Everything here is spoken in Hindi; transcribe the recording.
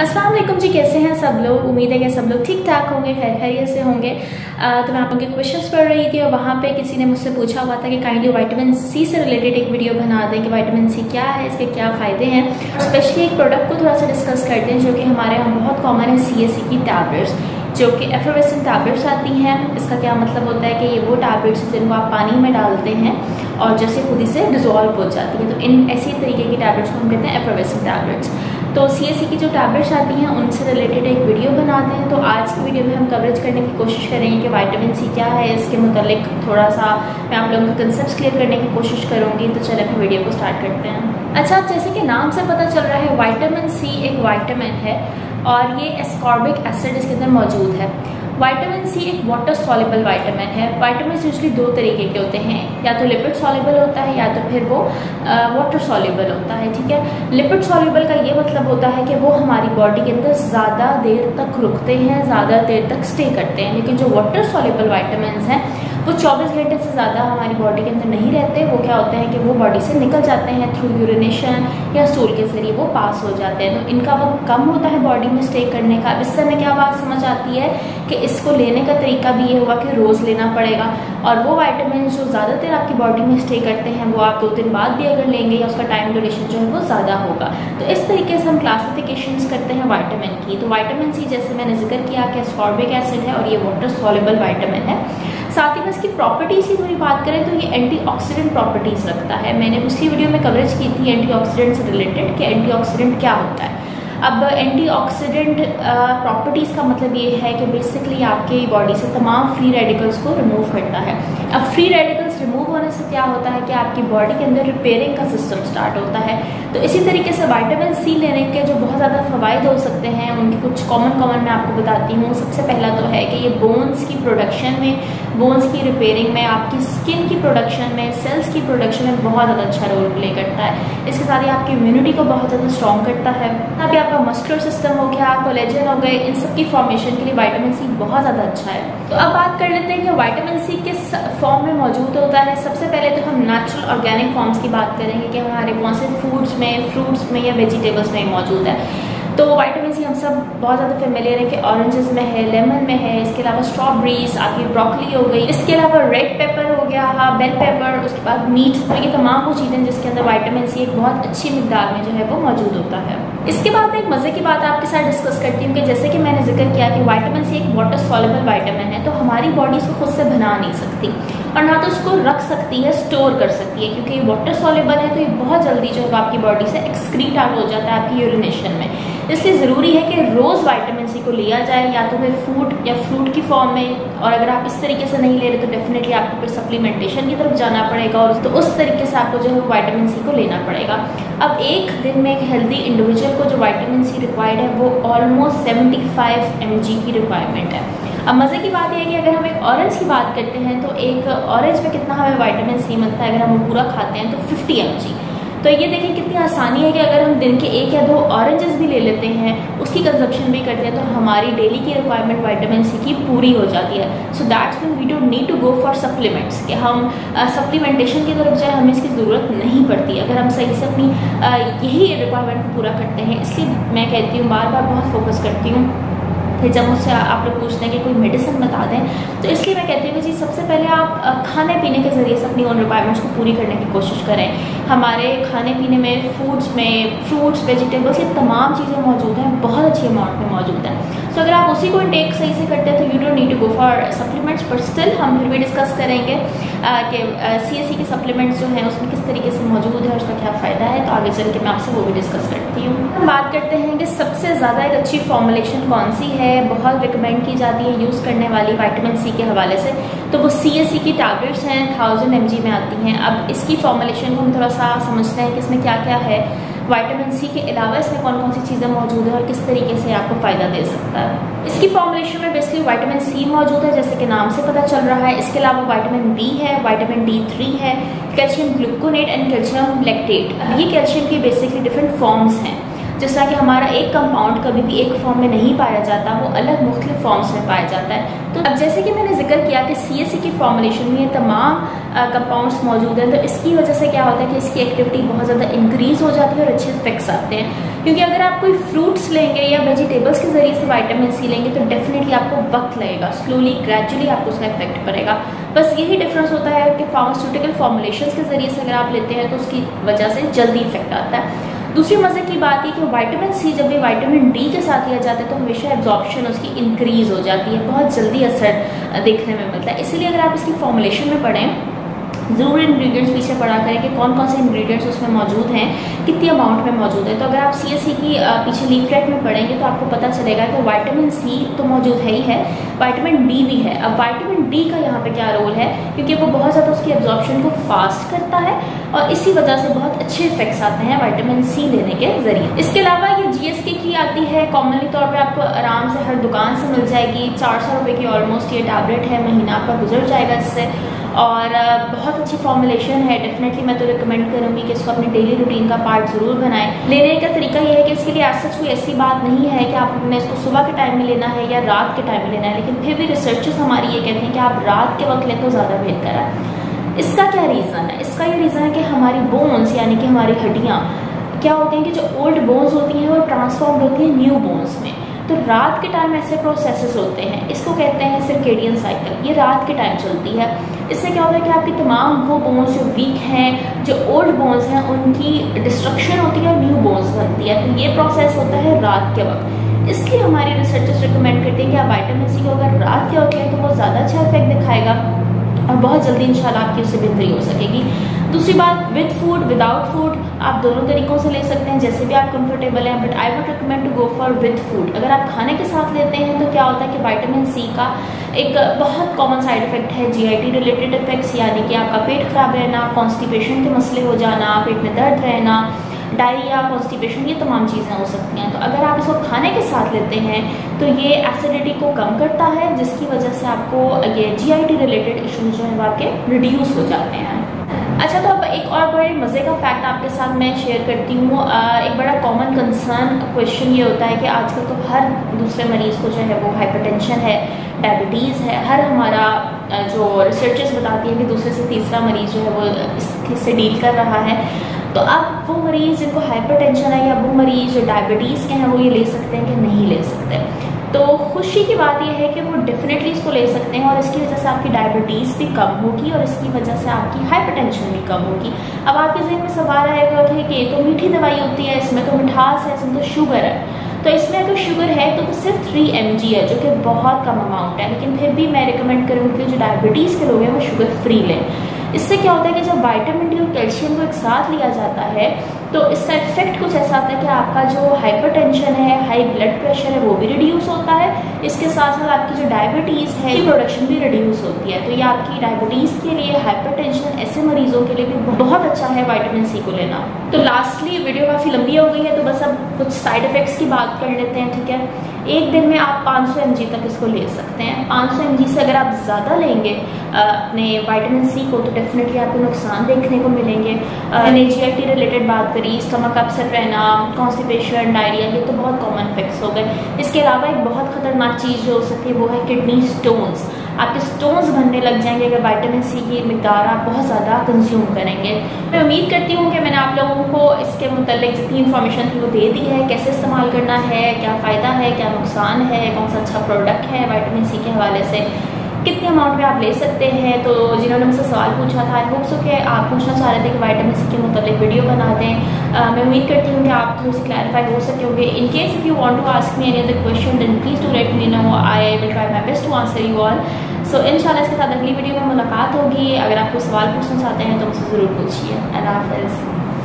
अस्सलाम वालेकुम जी, कैसे हैं सब लोग। उम्मीद है कि सब लोग ठीक ठाक होंगे, खैरियत से होंगे। तो मैं आप लोगों के क्वेश्चंस पढ़ रही थी और वहाँ पे किसी ने मुझसे पूछा हुआ था कि काइंडली विटामिन सी से रिलेटेड एक वीडियो बना दें कि विटामिन सी क्या है, इसके क्या फ़ायदे हैं। स्पेशली एक प्रोडक्ट को थोड़ा सा डिस्कस करते हैं जो कि हमारे यहाँ बहुत कॉमन है, CaC की टैबलेट्स, जो कि एफर्वेसेंट टैबलेट्स आती हैं। इसका क्या मतलब होता है कि ये वो टैबलेट्स हैं जिनको आप पानी में डालते हैं और जैसे खुद ही से डिजॉल्व हो जाती है। तो इन ऐसी तरीके की टैबलेट्स को हम कहते हैं एफर्वेसेंट टैबलेट्स। तो CaC की जो टैबलेट्स आती हैं उनसे रिलेटेड एक वीडियो बनाते हैं। तो आज की वीडियो में हम कवरेज करने की कोशिश करेंगे कि विटामिन सी क्या है, इसके मुतालिक थोड़ा सा मैं आप लोगों को कंसेप्ट क्लियर करने की कोशिश करूँगी। तो चलिए अपनी वीडियो को स्टार्ट करते हैं। अच्छा, जैसे कि नाम से पता चल रहा है, विटामिन सी एक विटामिन है और ये एस्कॉर्बिक एसिड इसके अंदर मौजूद है। विटामिन सी एक वाटर सॉल्युबल विटामिन है। विटामिन यूजली दो तरीके के होते हैं, या तो लिपिड सॉल्युबल होता है या तो फिर वो वाटर सॉल्युबल होता है। ठीक है, लिपिड सॉल्युबल का ये मतलब होता है कि वो हमारी बॉडी के अंदर ज़्यादा देर तक रुकते हैं, ज़्यादा देर तक स्टे करते हैं। लेकिन जो वाटर सॉल्युबल विटामिन हैं वो 24 घंटे से ज़्यादा हमारी बॉडी के अंदर नहीं रहते। वो क्या होता है कि वो बॉडी से निकल जाते हैं, थ्रू यूरिनेशन या स्टूल के ज़रिए वो पास हो जाते हैं। तो इनका वक्त कम होता है बॉडी में स्टे करने का। अब इससे हमें क्या बात समझ आती है कि इसको लेने का तरीका भी ये हुआ कि रोज़ लेना पड़ेगा, और वो विटामिन जो ज़्यादातर आपकी बॉडी में स्टे करते हैं वो आप 2 दिन बाद भी अगर लेंगे या उसका टाइम ड्यूरेशन जो है वो ज़्यादा होगा। तो इस तरीके से हम क्लासिफिकेशंस करते हैं विटामिन की। तो विटामिन सी जैसे मैंने जिक्र किया कि एस्कॉर्बिक एसिड है और ये वाटर सॉल्युबल विटामिन है। साथ ही में इसकी प्रॉपर्टीज़ की थोड़ी बात करें तो ये एंटीऑक्सीडेंट प्रॉपर्टीज़ रखता है। मैंने पिछली वीडियो में कवरेज की थी एंटीऑक्सीडेंट से रिलेटेड कि एंटीऑक्सीडेंट क्या होता है। अब एंटीऑक्सीडेंट प्रॉपर्टीज़ का मतलब ये है कि बेसिकली आपके बॉडी से तमाम फ्री रेडिकल्स को रिमूव करता है। अब फ्री रेडिकल्स रिमूव होने से क्या होता है कि आपकी बॉडी के अंदर रिपेयरिंग का सिस्टम स्टार्ट होता है। तो इसी तरीके से विटामिन सी लेने के जो बहुत ज़्यादा फ़वाद हो सकते हैं उनके कुछ कॉमन मैं आपको बताती हूँ। सबसे पहला तो है कि ये बोन्स की प्रोडक्शन में, बोन्स की रिपेयरिंग में, आपकी स्किन की प्रोडक्शन में, सेल्स की प्रोडक्शन में बहुत ज़्यादा अच्छा रोल प्ले करता है। इसके साथ ही आपकी इम्यूनिटी को बहुत ज़्यादा स्ट्रॉन्ग करता है। अभी आपका मस्कुलर सिस्टम हो गया, कोलेजन हो गए, इन सब की फॉर्मेशन के लिए विटामिन सी बहुत ज़्यादा अच्छा है। तो अब बात कर लेते हैं कि विटामिन सी किस फॉर्म में मौजूद होता है। सबसे पहले तो हम नेचुरल ऑर्गेनिक फॉर्म्स की बात करेंगे कि हमारे कौन से फूड्स में, फ्रूट्स में या वेजिटेबल्स में मौजूद है। तो विटामिन सी हम सब बहुत ज़्यादा फेमिलियर है कि ऑरेंजेस में है, लेमन में है, इसके अलावा स्ट्रॉबेरीज, आपकी ब्रोकली हो गई, इसके अलावा रेड पेपर हो गया, बेल पेपर, उसके बाद मीट, तो ये तमाम वो चीज़ें जिसके अंदर विटामिन सी एक बहुत अच्छी मिकदार में जो है वो मौजूद होता है। इसके बाद मैं एक मज़े की बात आपके साथ डिस्कस करती हूँ कि जैसे कि मैंने जिक्र किया कि विटामिन सी एक वाटर सॉल्युबल विटामिन है, तो हमारी बॉडी इसको खुद से बना नहीं सकती और ना तो उसको रख सकती है, स्टोर कर सकती है, क्योंकि ये वाटर सॉल्युबल है। तो ये बहुत जल्दी जो है आपकी बॉडी से एक्सक्रीट आउट हो जाता है आपकी यूरिनेशन में। इसलिए ज़रूरी है कि रोज़ विटामिन सी को लिया जाए, या तो फिर फूड या फ्रूट की फॉर्म में, और अगर आप इस तरीके से नहीं ले रहे तो डेफिनेटली आपको फिर सप्लीमेंटेशन की तरफ जाना पड़ेगा, और तो उस तरीके से आपको जो है विटामिन सी को लेना पड़ेगा। अब एक दिन में एक हेल्दी इंडिविजुअल को जो विटामिन सी रिक्वायर्ड है वो ऑलमोस्ट 75 mg की रिक्वायरमेंट है। अब मज़े की बात यह है कि अगर हम एक ऑरेंज की बात करते हैं तो एक ऑरेंज में कितना हमें विटामिन सी मिलता है अगर हम पूरा खाते हैं तो 50 mg। तो ये देखें कितनी आसानी है कि अगर हम दिन के 1 या 2 ऑरेंजेस भी ले लेते हैं, उसकी कंजप्शन भी करते हैं, तो हमारी डेली की रिक्वायरमेंट विटामिन सी की पूरी हो जाती है। So that's when we don't need to go for supplements कि हम सप्लीमेंटेशन की तरफ जाए, हमें इसकी ज़रूरत नहीं पड़ती अगर हम सही से अपनी यही रिक्वायरमेंट को पूरा करते हैं। इसलिए मैं कहती हूँ, बार बार बहुत फोकस करती हूँ, फिर जब मुझसे आप लोग पूछते हैं कि कोई मेडिसिन बता दें, तो इसलिए मैं कहती हूँ कि जी सबसे पहले आप खाने पीने के ज़रिए से अपनी ओन रिक्वायरमेंट्स को पूरी करने की कोशिश करें। हमारे खाने पीने में, फूड्स में, फ्रूट्स, वेजिटेबल्स, ये तमाम चीज़ें मौजूद हैं, बहुत अच्छी अमाउंट में मौजूद हैं। सो अगर आप उसी को इंटेक सही से करते हैं तो you don't need to go for supplements. पर स्टिल हम फिर भी डिस्कस करेंगे कि CaC के सप्लीमेंट्स जो हैं उसमें किस तरीके से मौजूद है और उसका क्या फ़ायदा है। तो आगे चल के मैं आपसे वो भी डिस्कस करती हूँ। हम बात करते हैं कि सबसे ज़्यादा एक अच्छी फॉर्मुलेशन कौन सी है, बहुत रिकमेंड की जाती है यूज़ करने वाली विटामिन सी के हवाले से, तो वो CaC की टैबलेट्स हैं, 1000 mg में आती हैं। अब इसकी फॉर्मुलेशन को हम थोड़ा सा समझते हैं कि इसमें क्या क्या है, विटामिन सी के अलावा इसमें कौन कौन सी चीज़ें मौजूद है और किस तरीके से आपको फ़ायदा दे सकता है। इसकी फॉर्मुलेशन में बेसिकली विटामिन सी मौजूद है जैसे कि नाम से पता चल रहा है। इसके अलावा विटामिन बी है, विटामिन D3 है, calcium gluconate and calcium lactate. ये कैल्शियम की बेसिकली डिफरेंट फॉर्म्स हैं। जैसा कि हमारा एक कंपाउंड कभी भी एक फॉर्म में नहीं पाया जाता, वो अलग मुख्तलिफ फॉर्म्स में पाया जाता है। तो अब जैसे कि मैंने जिक्र किया कि CaC की फॉर्मुलेशन में ये तमाम कंपाउंड्स मौजूद हैं, तो इसकी वजह से क्या होता है कि इसकी एक्टिविटी बहुत ज़्यादा इंक्रीज़ हो जाती है और अच्छे इफेक्ट्स आते हैं। क्योंकि अगर आप कोई फ्रूट्स लेंगे या वेजिटेबल्स के ज़रिए से वाइटामिन सी लेंगे तो डेफिनेटली आपको वक्त लगेगा, स्लोली ग्रेजुअली आपको उसका इफेक्ट पड़ेगा। बस यही डिफरेंस होता है कि फार्मास्यूटिकल फॉर्मुलेशन के ज़रिए से अगर आप लेते हैं तो उसकी वजह से जल्दी इफेक्ट आता है। दूसरी मजे की बात है कि वाइटामिन सी जब भी वाइटामिन डी के साथ लिया जाता है तो हमेशा एब्जॉर्प्शन उसकी इंक्रीज़ हो जाती है, बहुत जल्दी असर देखने में मिलता है। इसलिए अगर आप इसकी फॉर्मुलेशन में पढ़ें, ज़रूर इंग्रेडिएंट्स पीछे पढ़ा करें कि कौन कौन से इंग्रेडिएंट्स उसमें मौजूद हैं, कितनी अमाउंट में मौजूद है। तो अगर आप CaC की पीछे लीफलेट में पढ़ेंगे तो आपको पता चलेगा कि वाइटामिन सी तो मौजूद है ही है, वाइटामिन डी भी है। अब वाइटामिन डी का यहाँ पे क्या रोल है, क्योंकि वो बहुत ज़्यादा उसकी एब्जॉर्प्शन को फास्ट करता है और इसी वजह से बहुत अच्छे इफेक्ट्स आते हैं वाइटामिन सी लेने के ज़रिए। इसके अलावा ये GSK की आती है, कॉमनली तौर पर आपको आराम से हर दुकान से मिल जाएगी, 400 रुपये की ऑलमोस्ट ये टैबलेट है, महीना आपका गुजर जाएगा इससे, और बहुत अच्छी फॉर्मुलेशन है। डेफिनेटली मैं तो रिकमेंड करूँगी कि इसको अपने डेली रूटीन का पार्ट ज़रूर बनाएं। लेने का तरीका यह है कि इसके लिए आज सच कोई ऐसी बात नहीं है कि आपने इसको सुबह के टाइम में लेना है या रात के टाइम में लेना है, लेकिन फिर भी रिसर्चर्स हमारी ये कहते हैं कि आप रात के वक्त लें तो ज़्यादा बेहतर है। इसका क्या रीज़न है? इसका ये रीज़न है कि हमारी बोन्स यानी कि हमारी हड्डियाँ क्या होती हैं कि जो ओल्ड बोन्स होती हैं वो ट्रांसफॉर्म होती हैं न्यू बोन्स में। तो रात के टाइम ऐसे प्रोसेसेस होते हैं, इसको कहते हैं सर्केडियन साइकिल। ये रात के टाइम चलती है। इससे क्या होता है कि आपकी तमाम वो बोन्स जो वीक हैं, जो ओल्ड बोन्स हैं, उनकी डिस्ट्रक्शन होती है और न्यू बोन्स बनती है। तो ये प्रोसेस होता है रात के वक्त। इसलिए हमारे रिसर्चर्स रिकमेंड करते हैं कि आप वाइटामिन सी को अगर रात के वक्त लें तो वो ज़्यादा अच्छा इफेक्ट दिखाएगा और बहुत जल्दी इंशाल्लाह आपकी उससे बेहतरी हो सकेगी। दूसरी बात, विद फूड विदाउट फूड आप दोनों तरीक़ों से ले सकते हैं, जैसे भी आप कंफर्टेबल हैं, but I would recommend to go for with food. अगर आप खाने के साथ लेते हैं तो क्या होता है कि वाइटामिन सी का एक बहुत कॉमन साइड इफेक्ट है GI रिलेटेड इफेक्ट्स, यानी कि आपका पेट ख़राब रहना, कॉन्स्टिपेशन के मसले हो जाना, पेट में दर्द रहना, डायरिया, कॉन्स्टिपेशन, ये तमाम चीज़ें हो सकती हैं। तो अगर आप इसको खाने के साथ लेते हैं तो ये एसिडिटी को कम करता है, जिसकी वजह से आपको ये GI रिलेटेड इशूज़ जो हैं वो आपके रिड्यूस हो जाते हैं। अच्छा, तो अब एक और बड़े मज़े का फैक्ट आपके साथ मैं शेयर करती हूँ। एक बड़ा कॉमन कंसर्न क्वेश्चन ये होता है कि आजकल तो हर दूसरे मरीज़ को जो है वो हाइपरटेंशन है, डायबिटीज़ है। हर हमारा जो रिसर्चर्स बताती हैं कि दूसरे से तीसरा मरीज़ जो है वो इससे डील कर रहा है। तो अब वो मरीज़ जिनको हाइपरटेंशन है या वो मरीज़ जो डायबिटीज़ के हैं वो ये ले सकते हैं कि नहीं ले सकते? तो खुशी की बात यह है कि वो डेफिनेटली इसको ले सकते हैं और इसकी वजह से आपकी डायबिटीज़ भी कम होगी और इसकी वजह से आपकी हाइपरटेंशन भी कम होगी। अब आपके जहन में सवाल आएगा कि ये तो मीठी दवाई होती है, इसमें तो मिठास है, इसमें तो शुगर है। तो इसमें अगर शुगर है तो सिर्फ 3 mg है, जो कि बहुत कम अमाउंट है, लेकिन फिर भी मैं रिकमेंड करूँगी कि जो डायबिटीज़ के लोग हैं वो शुगर फ्री लें। इससे क्या होता है कि जब वाइटामिन डी और कैल्शियम को एक साथ लिया जाता है तो इसका इफेक्ट कुछ ऐसा आता है कि आपका जो हाइपरटेंशन है, हाई ब्लड प्रेशर है, वो भी रिड्यूस होता है। इसके साथ साथ आपकी जो डायबिटीज़ है की प्रोडक्शन भी रिड्यूस होती है। तो ये आपकी डायबिटीज़ के लिए, हाइपरटेंशन, ऐसे मरीजों के लिए भी बहुत अच्छा है वाइटामिन सी को लेना। तो लास्टली, वीडियो काफ़ी लंबी हो गई है, तो बस अब कुछ साइड इफेक्ट्स की बात कर लेते हैं, ठीक है? एक दिन में आप 500 mg तक इसको ले सकते हैं। 500 mg से अगर आप ज़्यादा लेंगे अपने वाइटामिन सी को तो डेफिनेटली आपको नुकसान देखने को मिलेंगे। मैंने GI रिलेटेड बात करी, स्टमक अपसेट रहना, कॉन्स्टिपेशन, डायरिया, ये तो बहुत कॉमन इफेक्ट्स हो गए। इसके अलावा एक बहुत ख़तरनाक चीज़ जो हो सकती है वो है किडनी स्टोन्स। आपके स्टोन्स बनने लग जाएंगे अगर वाइटामिन सी की मिकदार आप बहुत ज़्यादा कंज्यूम करेंगे। मैं उम्मीद करती हूँ कि मैंने आप लोगों को इसके मुतल्लिक जितनी इन्फॉर्मेशन थी वो दे दी है, कैसे इस्तेमाल करना है, क्या फ़ायदा है, क्या नुकसान है, कौन सा अच्छा प्रोडक्ट है वाइटामिन सी के हवाले से, कितने अमाउंट में आप ले सकते हैं। तो जिन्होंने मुझसे सवाल पूछा था, आई होप सो कि आप पूछना चाह रहे थे कि वाइटामिन सी के मुताबिक वीडियो बना दें। मैं उम्मीद करती हूँ कि आप थोड़ी सी क्लैरिफाई हो सके होंगे। In case if you want to ask me any other question then please do let me know, I will try my best to answer you all. So इंशाल्लाह इसके साथ अगली वीडियो में मुलाकात होगी। अगर आप कोई सवाल पूछना चाहते हैं तो मुझसे ज़रूर पूछिए। अल्लाह हाफ़िज़।